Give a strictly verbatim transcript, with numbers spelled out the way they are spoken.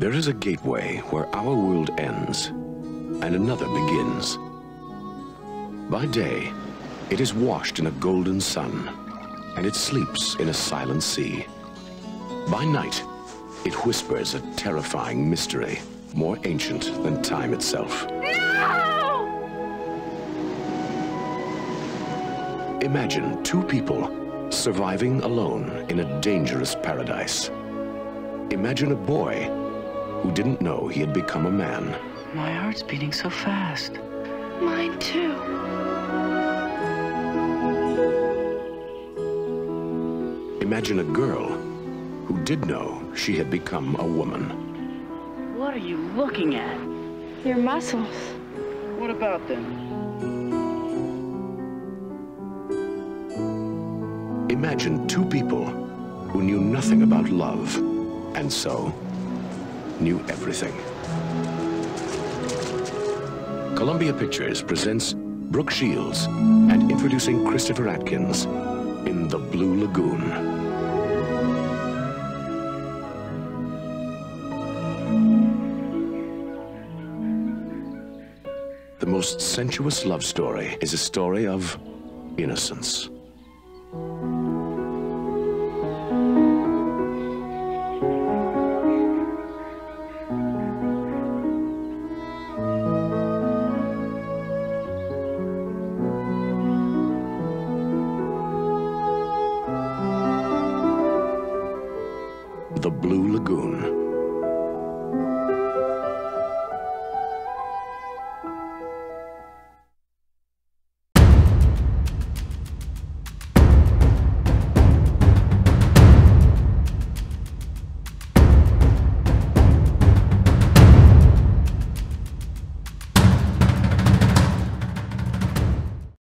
There is a gateway where our world ends and another begins. By day, it is washed in a golden sun, and it sleeps in a silent sea. By night, it whispers a terrifying mystery, more ancient than time itself. No! Imagine two people surviving alone in a dangerous paradise. Imagine a boy who didn't know he had become a man. My heart's beating so fast. Mine too. Imagine a girl who did know she had become a woman. What are you looking at? Your muscles. What about them? Imagine two people who knew nothing about love, and so knew everything. Columbia Pictures presents Brooke Shields and introducing Christopher Atkins in The Blue Lagoon. The most sensuous love story is a story of innocence. The Blue Lagoon.